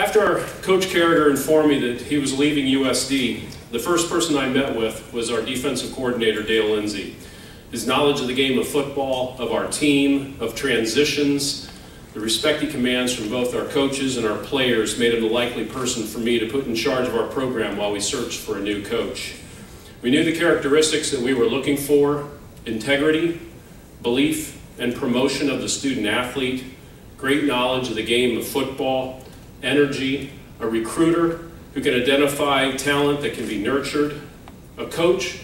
After Coach Caragher informed me that he was leaving USD, the first person I met with was our defensive coordinator, Dale Lindsey. His knowledge of the game of football, of our team, of transitions, the respect he commands from both our coaches and our players made him the likely person for me to put in charge of our program while we searched for a new coach. We knew the characteristics that we were looking for: integrity, belief, and promotion of the student athlete, great knowledge of the game of football, energy, a recruiter who can identify talent that can be nurtured, a coach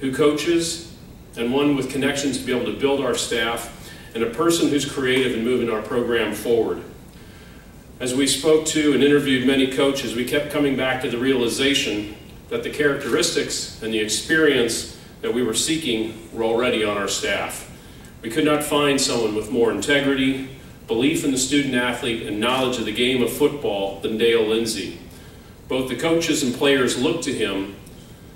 who coaches, and one with connections to be able to build our staff, and a person who's creative in moving our program forward. As we spoke to and interviewed many coaches, we kept coming back to the realization that the characteristics and the experience that we were seeking were already on our staff. We could not find someone with more integrity, belief in the student athlete, and knowledge of the game of football than Dale Lindsey. Both the coaches and players looked to him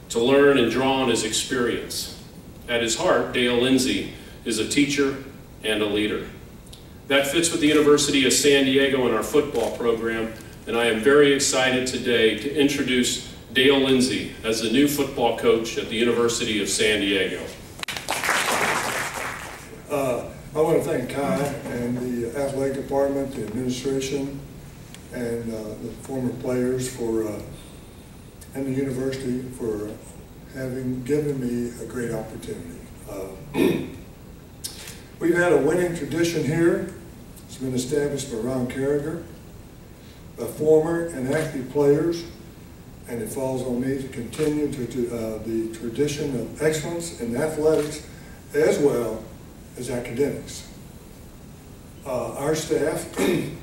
to learn and draw on his experience. At his heart, Dale Lindsey is a teacher and a leader. That fits with the University of San Diego and our football program, and I am very excited today to introduce Dale Lindsey as the new football coach at the University of San Diego. I want to thank Kai and the athletic department, the administration, and the former players for, and the university for having given me a great opportunity. We've had a winning tradition here. It's been established by Ron Caragher, by former and active players, and it falls on me to continue the tradition of excellence in athletics as well as academics. Our staff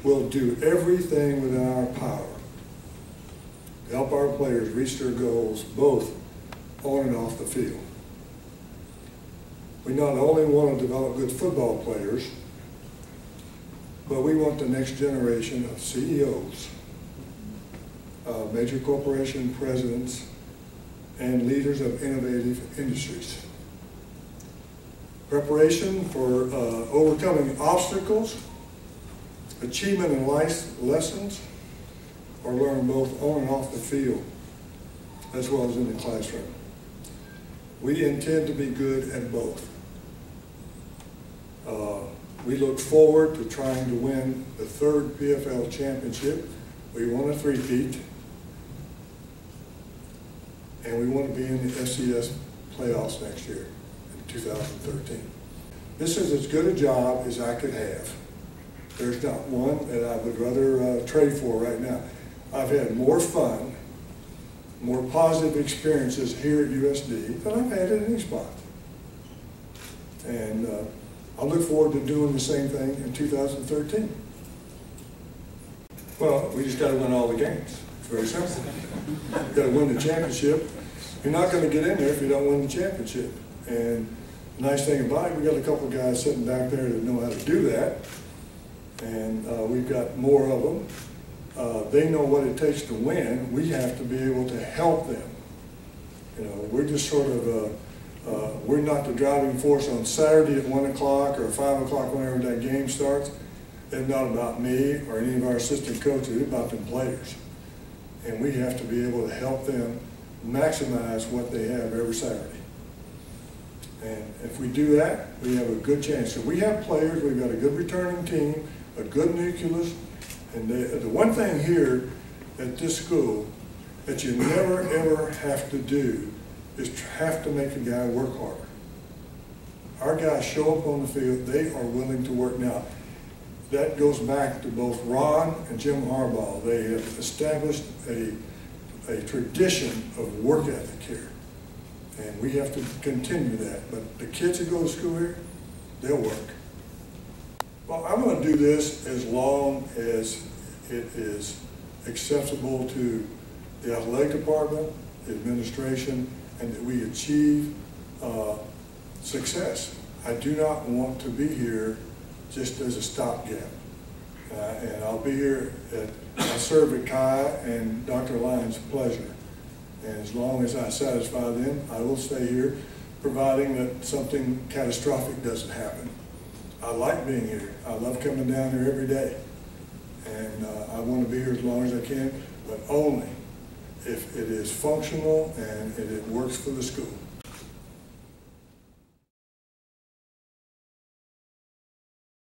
will do everything within our power to help our players reach their goals both on and off the field. We not only want to develop good football players, but we want the next generation of CEOs, major corporation presidents, and leaders of innovative industries. Preparation for overcoming obstacles, achievement in life lessons, are learned both on and off the field, as well as in the classroom. We intend to be good at both. We look forward to trying to win the third PFL championship. We want a three-peat, and we want to be in the SCS playoffs next year. 2013. This is as good a job as I could have. There's not one that I would rather trade for right now. I've had more fun, more positive experiences here at USD than I've had at any spot. And I look forward to doing the same thing in 2013. Well, we just got to win all the games. It's very simple. You've got to win the championship. You're not going to get in there if you don't win the championship. And the nice thing about it, we got a couple guys sitting back there that know how to do that, and we've got more of them. They know what it takes to win. We have to be able to help them. You know, we're just sort of we're not the driving force on Saturday at 1 o'clock or 5 o'clock whenever that game starts. It's not about me or any of our assistant coaches. It's about them players, and we have to be able to help them maximize what they have every Saturday. And if we do that, we have a good chance. So we have players, we've got a good returning team, a good nucleus, and the one thing here at this school that you never ever have to do is have to make a guy work harder. Our guys show up on the field, they are willing to work. Now, that goes back to both Ron and Jim Harbaugh. They have established a tradition of work ethic here. And we have to continue that. But the kids that go to school here, they'll work. Well, I'm going to do this as long as it is acceptable to the athletic department, the administration, and that we achieve success. I do not want to be here just as a stopgap. And I'll be here, I'll serve at CHI and Dr. Lyon's pleasure. And as long as I satisfy them, I will stay here, providing that something catastrophic doesn't happen. I like being here. I love coming down here every day. and I want to be here as long as I can, but only if it is functional and it works for the school.